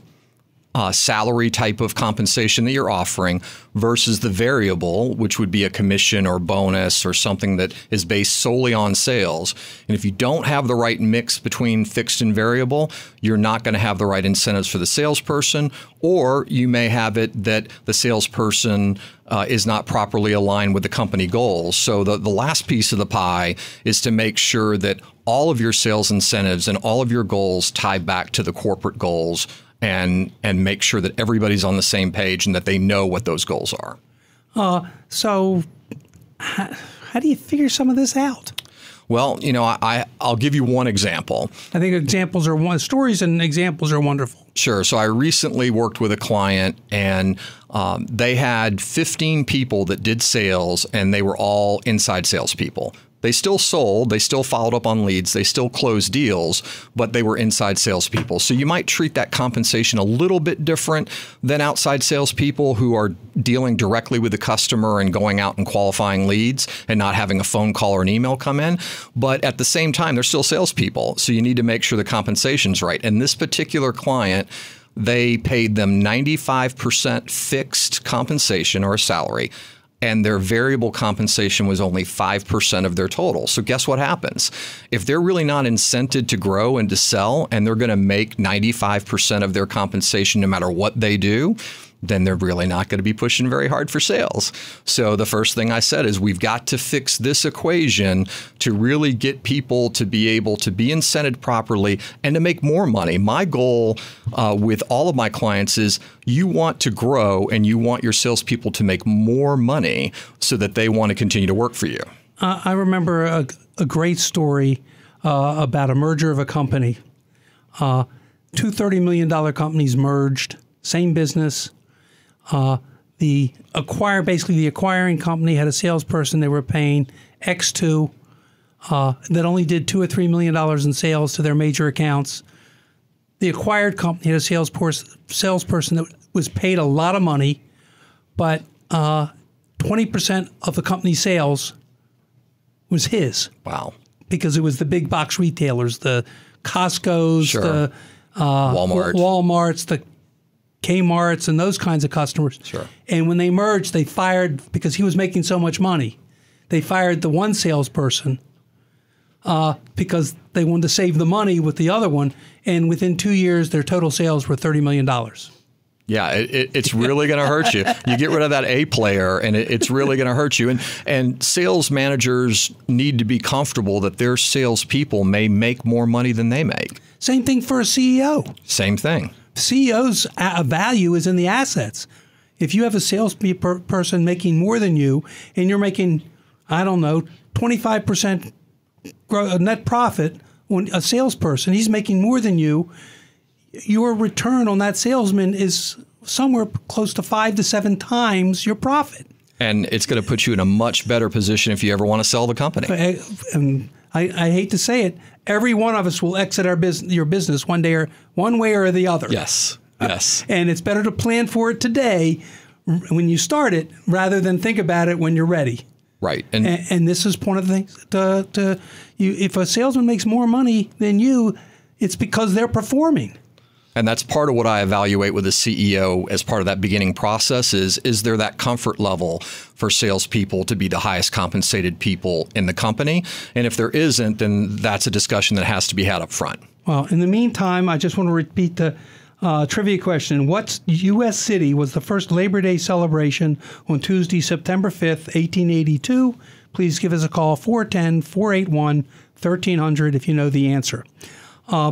Uh, salary type of compensation that you're offering versus the variable, which would be a commission or bonus or something that is based solely on sales. And if you don't have the right mix between fixed and variable, you're not going to have the right incentives for the salesperson, or you may have it that the salesperson Uh, is not properly aligned with the company goals. So the, the last piece of the pie is to make sure that all of your sales incentives and all of your goals tie back to the corporate goals, and and make sure that everybody's on the same page and that they know what those goals are. Uh, so how, how do you figure some of this out? Well, you know, I, I, I'll give you one example. I think examples are one stories and examples are wonderful. Sure. So I recently worked with a client, and um, they had fifteen people that did sales, and they were all inside salespeople. They still sold, they still followed up on leads, they still closed deals, but they were inside salespeople. So you might treat that compensation a little bit different than outside salespeople who are dealing directly with the customer and going out and qualifying leads and not having a phone call or an email come in. But at the same time, they're still salespeople. So you need to make sure the compensation's right. And this particular client, they paid them ninety-five percent fixed compensation or a salary, and their variable compensation was only five percent of their total. So guess what happens? If they're really not incented to grow and to sell, and they're going to make ninety-five percent of their compensation no matter what they do, then they're really not going to be pushing very hard for sales. So the first thing I said is we've got to fix this equation to really get people to be able to be incented properly and to make more money. My goal uh, with all of my clients is you want to grow and you want your salespeople to make more money so that they want to continue to work for you. Uh, I remember a, a great story uh, about a merger of a company. Uh, two thirty million dollar companies merged, same business. Uh, the acquire, basically the acquiring company had a salesperson they were paying X to uh, that only did two or three million dollars in sales to their major accounts. The acquired company had a salesperson salesperson that was paid a lot of money, but uh, twenty percent of the company's sales was his. Wow! Because it was the big box retailers, the Costco's, sure. the uh, Walmart. Walmart's, the Kmart's, and those kinds of customers. Sure. And when they merged, they fired, because he was making so much money, they fired the one salesperson uh, because they wanted to save the money with the other one. And within two years, their total sales were thirty million dollars. Yeah, it, it's really going to hurt you. You get rid of that A player, and it, it's really going to hurt you. And and sales managers need to be comfortable that their salespeople may make more money than they make. Same thing for a C E O. Same thing. C E O's value is in the assets. If you have a sales per person making more than you, and you're making, I don't know, twenty-five percent net profit on a salesperson, he's making more than you, your return on that salesman is somewhere close to five to seven times your profit. And it's going to put you in a much better position if you ever want to sell the company. I, I, I hate to say it. Every one of us will exit our business, your business one day or one way or the other. Yes, yes. Uh, and it's better to plan for it today when you start it rather than think about it when you're ready. Right. And, and, and this is one of the things. To, to you, if a salesman makes more money than you, it's because they're performing. And that's part of what I evaluate with a C E O as part of that beginning process is, is there that comfort level for salespeople to be the highest compensated people in the company? And if there isn't, then that's a discussion that has to be had up front. Well, in the meantime, I just want to repeat the uh, trivia question. What U S city was the first Labor Day celebration on Tuesday, September fifth, eighteen eighty-two? Please give us a call, four one zero, four eight one, one three zero zero, if you know the answer. Uh,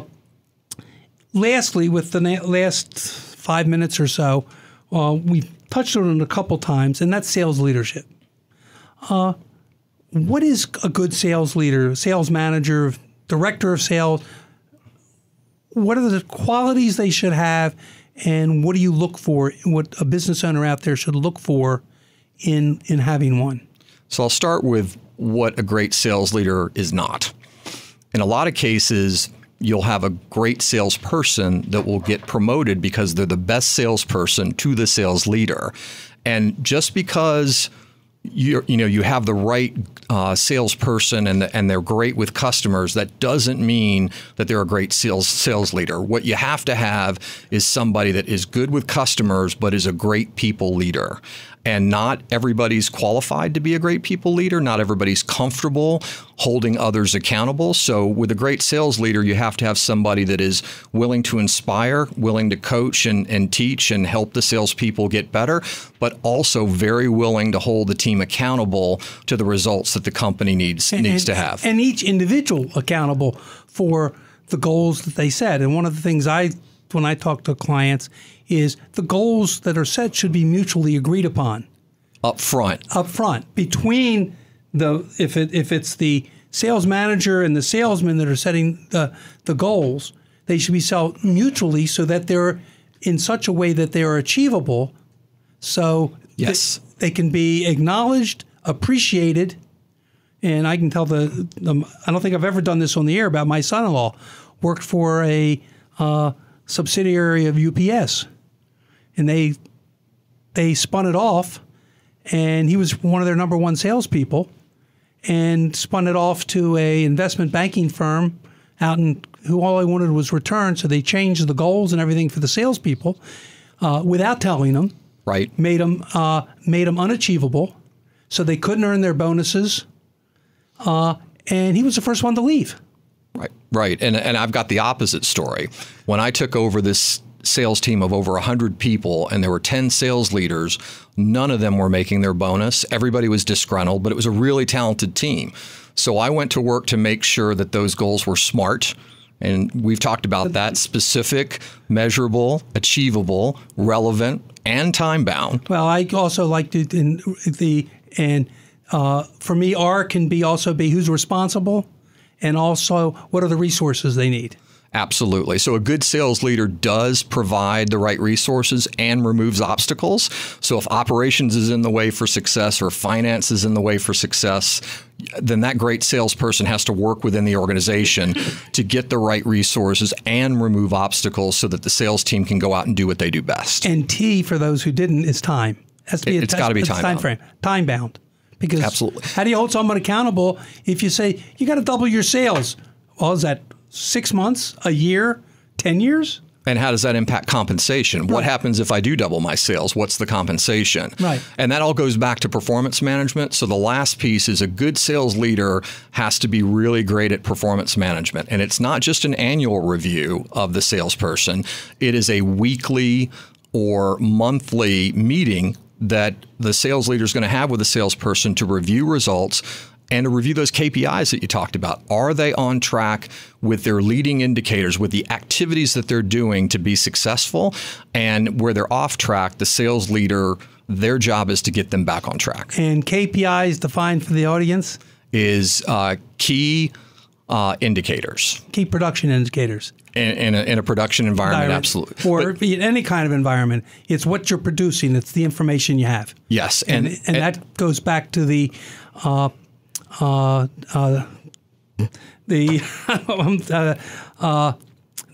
Lastly, with the last five minutes or so, uh, we've touched on it a couple times, and that's sales leadership. Uh, what is a good sales leader, sales manager, director of sales? What are the qualities they should have, and what do you look for, what a business owner out there should look for in, in having one? So I'll start with what a great sales leader is not. In a lot of cases, you'll have a great salesperson that will get promoted because they're the best salesperson to the sales leader. And just because you're, you know, you have the right uh, salesperson and, the, and they're great with customers, that doesn't mean that they're a great sales sales leader. What you have to have is somebody that is good with customers but is a great people leader. And not everybody's qualified to be a great people leader. Not everybody's comfortable holding others accountable. So with a great sales leader, you have to have somebody that is willing to inspire, willing to coach and, and teach and help the salespeople get better, but also very willing to hold the team accountable to the results that the company needs, and, needs and, to have. And each individual accountable for the goals that they set. And one of the things I when I talk to clients is the goals that are set should be mutually agreed upon. Up front. Up front. Between the, if it if it's the sales manager and the salesman that are setting the, the goals, they should be set mutually so that they're in such a way that they are achievable, so yes. th they can be acknowledged, appreciated, and I can tell the, the, I don't think I've ever done this on the air about my son-in-law, worked for a uh, subsidiary of U P S. And they they spun it off, and he was one of their number one salespeople, and spun it off to a investment banking firm out in who all I wanted was return. So they changed the goals and everything for the salespeople uh, without telling them. Right. Made them uh, made them unachievable, so they couldn't earn their bonuses. Uh, and he was the first one to leave. Right. Right. And and I've got the opposite story. When I took over this sales team of over one hundred people, and there were ten sales leaders. None of them were making their bonus. Everybody was disgruntled, but it was a really talented team. So I went to work to make sure that those goals were smart. And we've talked about that: specific, measurable, achievable, relevant, and time-bound. Well, I also like to, and, the, and uh, for me, R can be also be who's responsible, and also what are the resources they need. Absolutely. So a good sales leader does provide the right resources and removes obstacles. So if operations is in the way for success or finance is in the way for success, then that great salesperson has to work within the organization to get the right resources and remove obstacles so that the sales team can go out and do what they do best. And T for those who didn't is time. It has to be it's got to be time, time frame, time bound. Because absolutely. How do you hold someone accountable if you say you got to double your sales? Well, is that Six months, a year, ten years? And how does that impact compensation? Right. What happens if I do double my sales? What's the compensation? Right. And that all goes back to performance management. So the last piece is a good sales leader has to be really great at performance management. And it's not just an annual review of the salesperson. It is a weekly or monthly meeting that the sales leader is going to have with the salesperson to review results, and to review those K P Is that you talked about. Are they on track with their leading indicators, with the activities that they're doing to be successful? And where they're off track, the sales leader, their job is to get them back on track. And K P Is, defined for the audience, is uh, key uh, indicators. Key production indicators. In, in, a, in a production environment, environment. Absolutely. Or but, in any kind of environment. It's what you're producing. It's the information you have. Yes. And, and, and, and that goes back to the... Uh, Uh, uh, the uh, uh,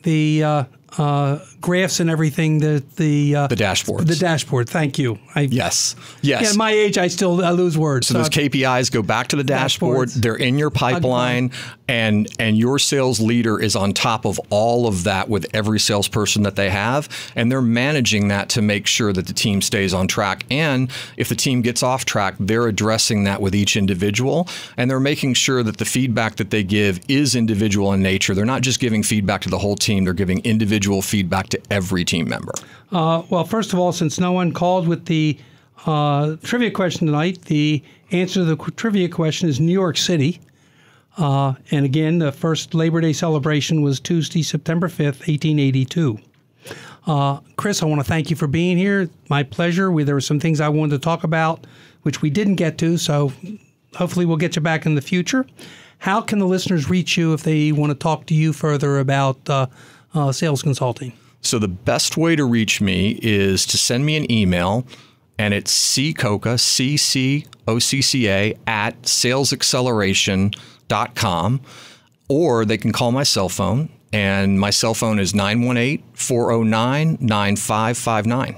the uh, uh, graphs and everything, the the uh, the dashboards, the dashboard. Thank you. I, yes, yes. Yeah, at my age, I still I lose words. So, so those I've, K P Is go back to the dashboard. Dashboards. They're in your pipeline, and and your sales leader is on top of all of that with every salesperson that they have, and they're managing that to make sure that the team stays on track. And if the team gets off track, they're addressing that with each individual, and they're making sure that the feedback that they give is individual in nature. They're not just giving feedback to the whole team. They're giving individual feedback to every team member. Uh, well, first of all, since no one called with the uh, trivia question tonight, the answer to the trivia question is New York City. Uh, and again, the first Labor Day celebration was Tuesday, September fifth, eighteen eighty-two. Uh, Chris, I want to thank you for being here. My pleasure. We, there were some things I wanted to talk about, which we didn't get to, so hopefully we'll get you back in the future. How can the listeners reach you if they want to talk to you further about uh, uh, sales consulting? So the best way to reach me is to send me an email and it's C Cocca, C C O C C A, at sales acceleration dot com, or they can call my cell phone, and my cell phone is nine one eight, four oh nine, nine five five nine.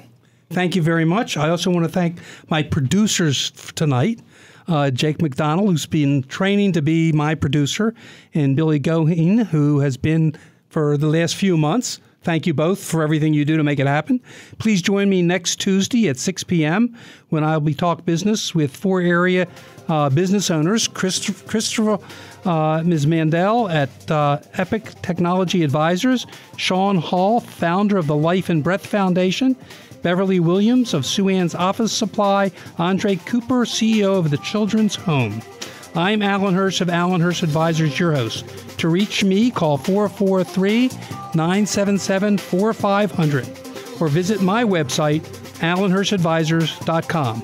Thank you very much. I also want to thank my producers tonight, uh, Jake McDonald, who's been training to be my producer, and Billy Goheen, who has been for the last few months. Thank you both for everything you do to make it happen. Please join me next Tuesday at six p m when I'll be talk business with four area uh, business owners, Christopher, Christopher uh, Miz Mandel at uh, Epic Technology Advisors, Sean Hall, founder of the Life and Breath Foundation, Beverly Williams of Sue Ann's Office Supply, Andre Cooper, C E O of the Children's Home. I'm Allan Hirsh of Allan Hirsh Advisors, your host. To reach me, call four four three, nine seven seven, four five zero zero or visit my website, allan hirsh advisors dot com.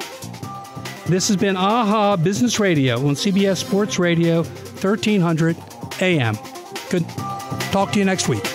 This has been A H A Business Radio on C B S Sports Radio, thirteen hundred A M. Good. Talk to you next week.